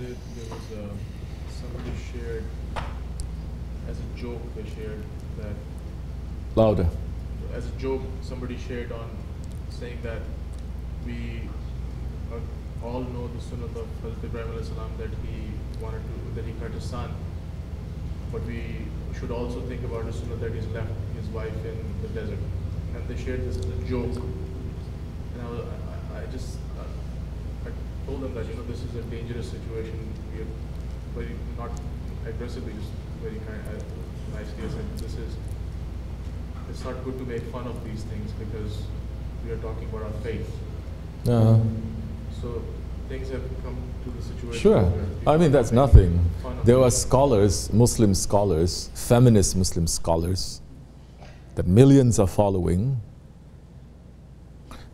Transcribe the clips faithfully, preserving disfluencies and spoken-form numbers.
yesterday there was a, somebody shared, as a joke they shared that... Louder. As a joke, somebody shared on saying that we all know the Sunnah of Hazrat Ibrahim alayhi salam, that he wanted to, that he cut his son. But we should also think about the Sunnah that he's left his wife in the desert. And they shared this as a joke. And I, was, I, I just I told them that, you know, this is a dangerous situation. We are very, not aggressively, just very kind, uh, nicely. I said, this is, it's not good to make fun of these things because we are talking about our faith. Uh-huh. So things have come to the situation. Sure. I mean, that's nothing. There were scholars, Muslim scholars, feminist Muslim scholars, that millions are following,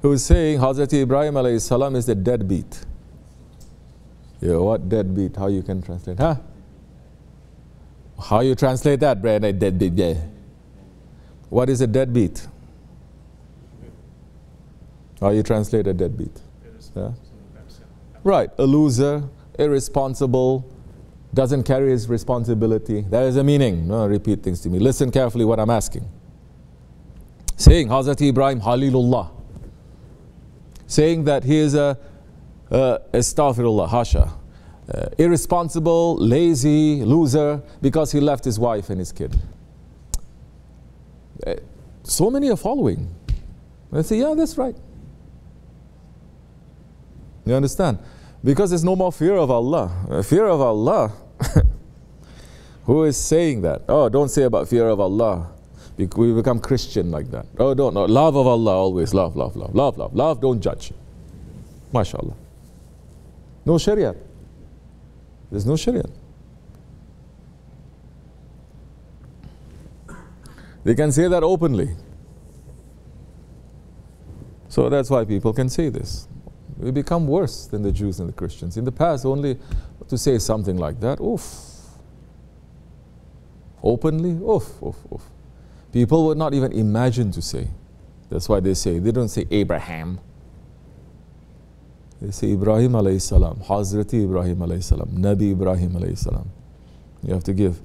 who is saying Hazrat Ibrahim alayhi salam is the deadbeat. Yeah, what deadbeat? How you can translate? Huh? How you translate that, brother? Deadbeat, yeah. What is a deadbeat? How you translate a deadbeat? Yeah. Right, a loser, irresponsible, doesn't carry his responsibility. That is a meaning. No, repeat things to me. Listen carefully what I'm asking. Saying Hazrat Ibrahim Halilullah, saying that he is a uh, Astaghfirullah, Hasha, uh, irresponsible, lazy, loser, because he left his wife and his kid. Uh, so many are following. They say, yeah, that's right. You understand? Because there's no more fear of Allah. Fear of Allah. Who is saying that? Oh, don't say about fear of Allah. We become Christian like that. Oh, don't. No. Love of Allah always. Love, love, love, love, love, love. Don't judge. MashaAllah. No Sharia. There's no Sharia. They can say that openly. So that's why people can say this. We become worse than the Jews and the Christians. In the past, only to say something like that, oof. Openly, oof, oof, oof. People would not even imagine to say. That's why they say, they don't say Abraham. They say Ibrahim alayhi salam, Hazrati Ibrahim alayhi salam, Nabi Ibrahim alayhi salam. You have to give.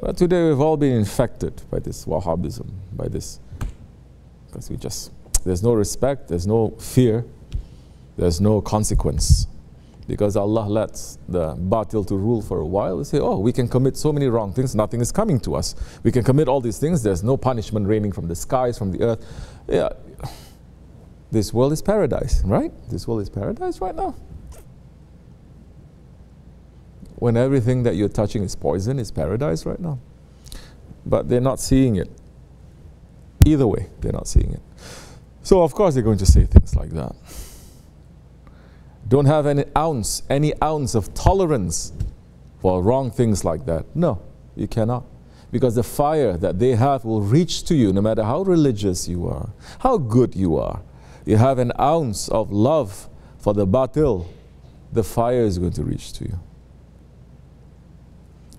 But today we've all been infected by this Wahhabism, by this. Because we just, there's no respect, there's no fear. There's no consequence. Because Allah lets the Batil to rule for a while. They say, oh, we can commit so many wrong things, nothing is coming to us. We can commit all these things, there's no punishment raining from the skies, from the earth. Yeah. This world is paradise, right? This world is paradise right now. When everything that you're touching is poison, it's paradise right now. But they're not seeing it. Either way, they're not seeing it. So of course they're going to say things like that. Don't have any ounce, any ounce of tolerance for wrong things like that. No, you cannot. Because the fire that they have will reach to you no matter how religious you are, how good you are. You have an ounce of love for the batil, the fire is going to reach to you.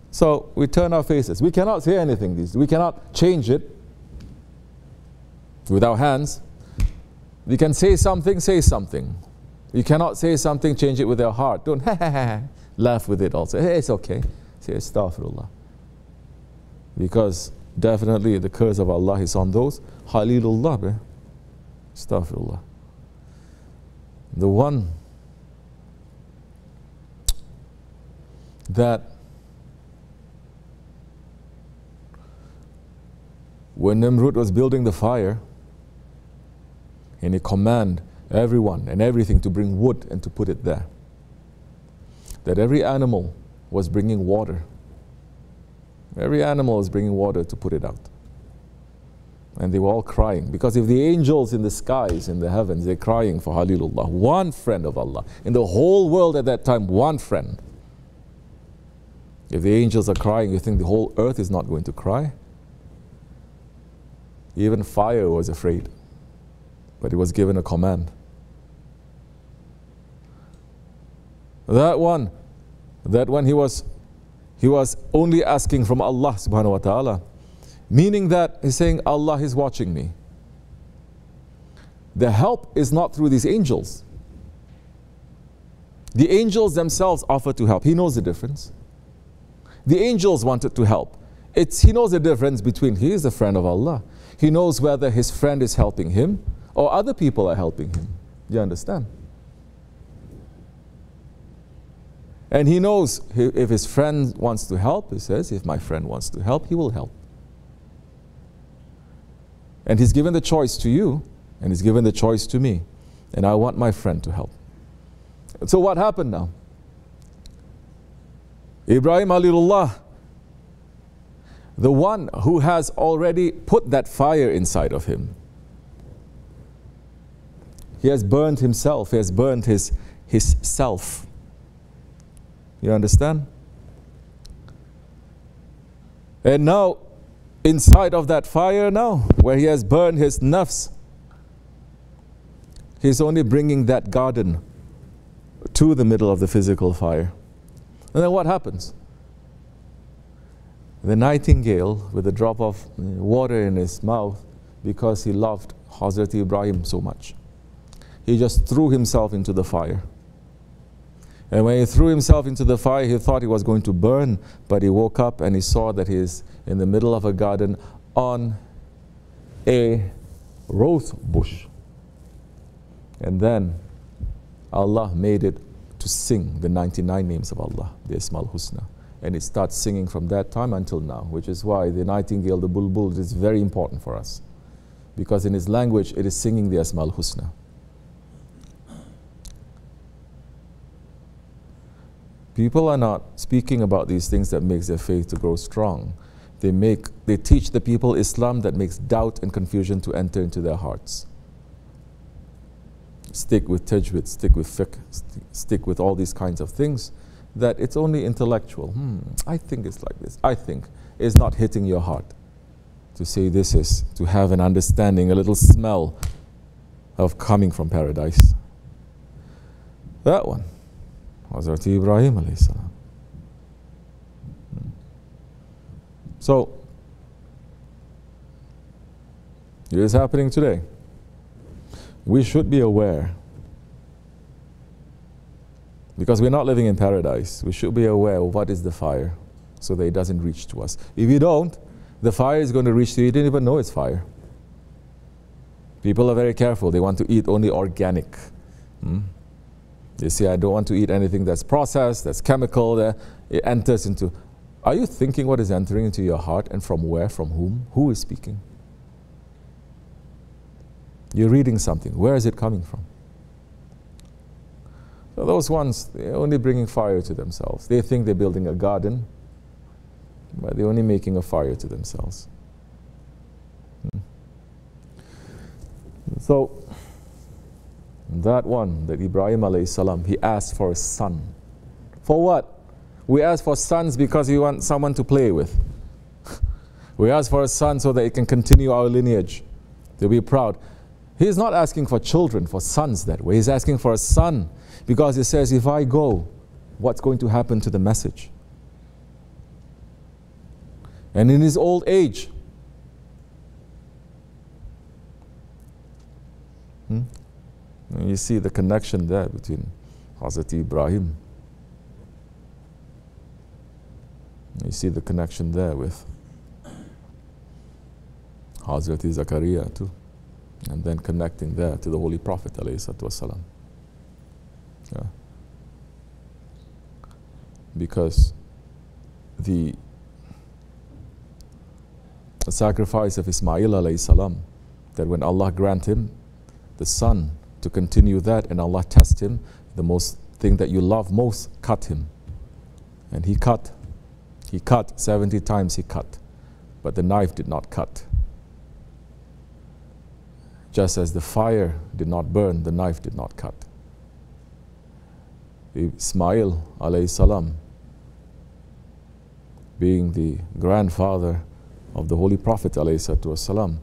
So we turn our faces. We cannot say anything. These We cannot change it with our hands. We can say something, say something. You cannot say something, change it with your heart. Don't laugh with it also. Hey, it's okay. Say Astaghfirullah. Because definitely the curse of Allah is on those. Halilullah, bro. Astaghfirullah. The one that when Nimrud was building the fire, and he commanded everyone and everything to bring wood and to put it there. That every animal was bringing water. Every animal was bringing water to put it out. And they were all crying. Because if the angels in the skies, in the heavens, they're crying for Halilullah, one friend of Allah. In the whole world at that time, one friend. If the angels are crying, you think the whole earth is not going to cry? Even fire was afraid. But it was given a command. That one, that one he was, he was only asking from Allah subhanahu wa ta'ala. Meaning that he's saying, Allah is watching me. The help is not through these angels. The angels themselves offer to help. He knows the difference. The angels wanted to help. It's, he knows the difference between he is the friend of Allah. He knows whether his friend is helping him or other people are helping him. You understand? And he knows if his friend wants to help, he says, if my friend wants to help, he will help. And he's given the choice to you, and he's given the choice to me. And I want my friend to help. So what happened now? Ibrahim Halilullah, the one who has already put that fire inside of him. He has burned himself, he has burned his, his self. You understand? And now, inside of that fire now, where he has burned his nafs, he's only bringing that garden to the middle of the physical fire. And then what happens? The nightingale, with a drop of water in his mouth, because he loved Hazrat Ibrahim so much, he just threw himself into the fire. And when he threw himself into the fire, he thought he was going to burn, but he woke up and he saw that he is in the middle of a garden on a rose bush. And then Allah made it to sing the ninety-nine names of Allah, the Asma'ul Husna. And it starts singing from that time until now, which is why the nightingale, the bulbul, is very important for us. Because in his language, it is singing the Asma'ul Husna. People are not speaking about these things that makes their faith to grow strong. They make, they teach the people Islam that makes doubt and confusion to enter into their hearts. Stick with tajweed, stick with fiqh, st stick with all these kinds of things, that it's only intellectual. Hmm, I think it's like this. I think it's not hitting your heart. To say this is, to have an understanding, a little smell of coming from paradise. That one. Hazrat Ibrahim alayhi salam. So, it is happening today. We should be aware, because we're not living in paradise. We should be aware of what is the fire, so that it doesn't reach to us. If you don't, the fire is going to reach to you. You didn't even know it's fire. People are very careful. They want to eat only organic. Hmm? They say, I don't want to eat anything that's processed, that's chemical, that it enters into. Are you thinking what is entering into your heart, and from where, from whom? Who is speaking? You're reading something. Where is it coming from? So those ones, they're only bringing fire to themselves. They think they're building a garden, but they're only making a fire to themselves. Hmm. So, that one, that Ibrahim alayhi salam, he asked for a son. For what? We ask for sons because we want someone to play with. We ask for a son so that it can continue our lineage, to be proud. He's not asking for children, for sons that way. He's asking for a son because he says, if I go, what's going to happen to the message? And in his old age, hmm? And you see the connection there between Hazrat Ibrahim. You see the connection there with Hazrat Zakaria too. And then connecting there to the Holy Prophet ﷺ. Yeah. Because the sacrifice of Ismail ﷺ, that when Allah grant him the son, to continue that, and Allah test him, the most thing that you love most, cut him. And he cut, he cut, seventy times he cut, but the knife did not cut. Just as the fire did not burn, the knife did not cut. Ismail alayhi salam, being the grandfather of the Holy Prophet alayhi salam,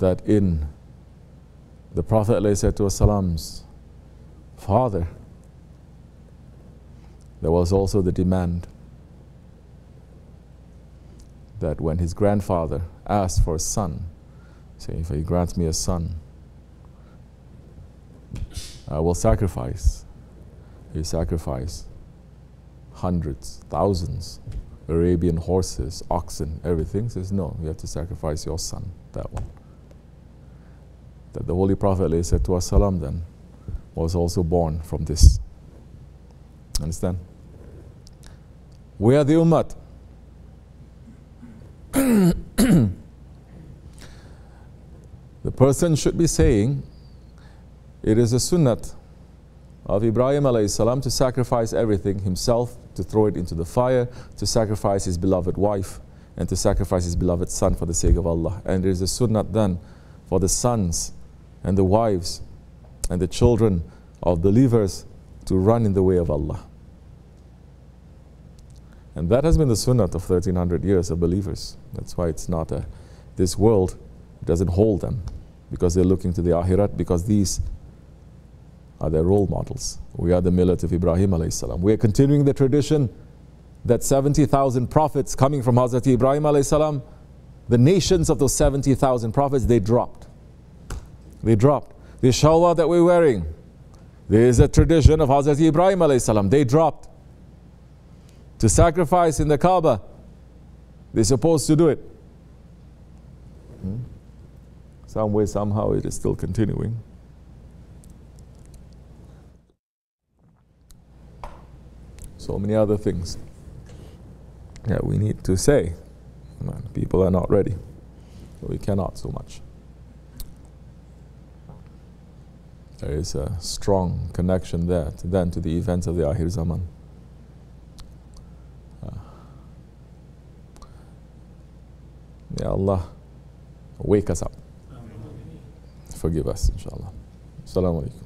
that in the Prophet ﷺ's father, there was also the demand that when his grandfather asked for a son, say, if he grants me a son, uh, will sacrifice. They sacrifice hundreds, thousands, Arabian horses, oxen, everything. Says, no, you have to sacrifice your son, that one. That the Holy Prophet ﷺ then was also born from this. Understand? We are the Ummat. The person should be saying, it is a sunnat of Ibrahim alayhi salam to sacrifice everything himself, to throw it into the fire, to sacrifice his beloved wife, and to sacrifice his beloved son for the sake of Allah. And it is a sunnat then for the sons and the wives and the children of believers to run in the way of Allah. And that has been the sunnat of thirteen hundred years of believers. That's why it's not a, this world doesn't hold them, because they're looking to the Ahirat, because these are their role models. We are the millet of Ibrahim alayhi salam. We are continuing the tradition that seventy thousand prophets coming from Hazrat Ibrahim alayhi salam, the nations of those seventy thousand prophets, they dropped. They dropped. The shawwa that we're wearing, there is a tradition of Hazrat Ibrahim alayhi salam. They dropped. To sacrifice in the Kaaba, they're supposed to do it. Hmm? Some way, somehow, it is still continuing. So many other things that we need to say. Man, people are not ready. So we cannot so much. There is a strong connection there to then to the events of the Ahir zaman. Uh, may Allah wake us up. Forgive us, inshallah. Assalamu alaikum.